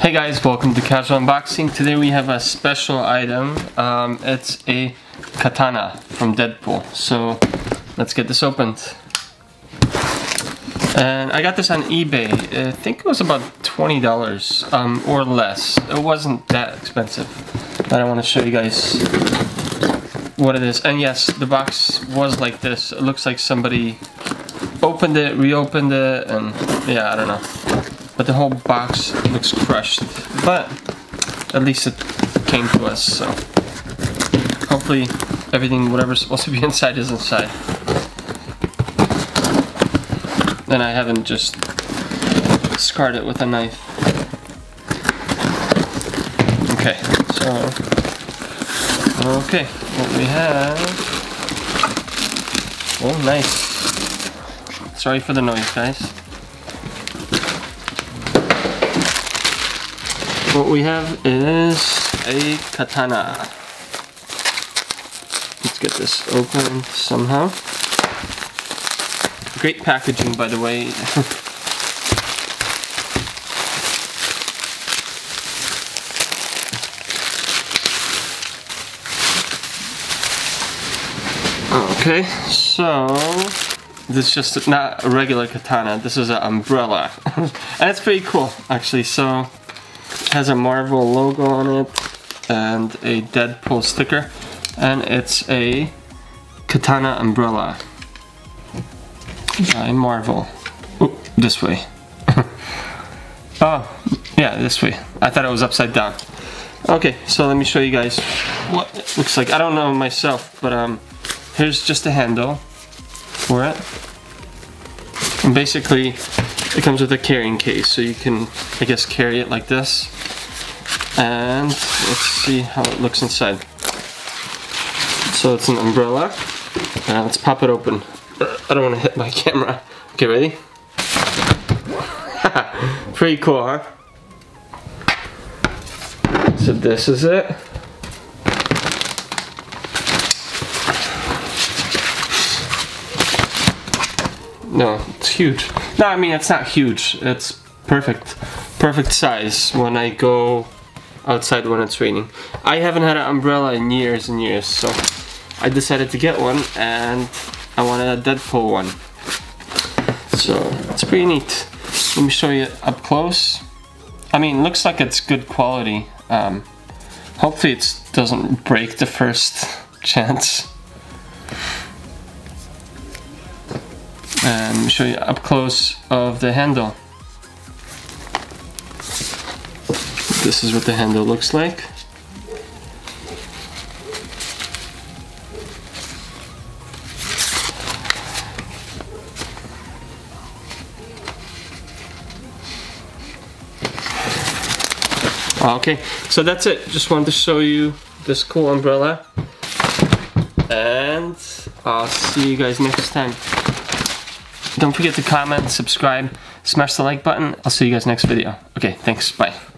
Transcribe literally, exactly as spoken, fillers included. Hey guys, welcome to Casual Unboxing. Today we have a special item. Um, it's a katana from Deadpool. So let's get this opened. And I got this on eBay. I think it was about twenty dollars um, or less. It wasn't that expensive. But I want to show you guys what it is. And yes, the box was like this. It looks like somebody opened it, reopened it, and yeah, I don't know. But the whole box looks crushed, but at least it came to us, so hopefully everything, whatever's supposed to be inside, is inside. Then I haven't just scarred it with a knife. Okay, so, okay, what we have, oh nice, sorry for the noise guys. What we have is a katana. Let's get this open somehow. Great packaging, by the way. Okay, so this is just not a regular katana. This is an umbrella. And it's pretty cool, actually. So has a Marvel logo on it and a Deadpool sticker, and it's a katana umbrella by Marvel. Ooh, this way. Oh, yeah, this way. I thought it was upside down. Okay, so let me show you guys what it looks like. I don't know myself, but um, here's just a handle for it. And basically, it comes with a carrying case, so you can, I guess, carry it like this. And let's see how it looks inside. So it's an umbrella. Uh, let's pop it open. I don't want to hit my camera. Okay, ready? Pretty cool, huh? So this is it. No, it's huge. No, I mean, it's not huge. It's perfect. Perfect size when I go outside when it's raining. I haven't had an umbrella in years and years, so I decided to get one, and I wanted a Deadpool one. So it's pretty neat. Let me show you up close. I mean, it looks like it's good quality. Um, hopefully it doesn't break the first chance. And show you up close of the handle. This is what the handle looks like. Okay, so that's it. Just wanted to show you this cool umbrella. And I'll see you guys next time. Don't forget to comment, subscribe, smash the like button. I'll see you guys next video. Okay, thanks, bye.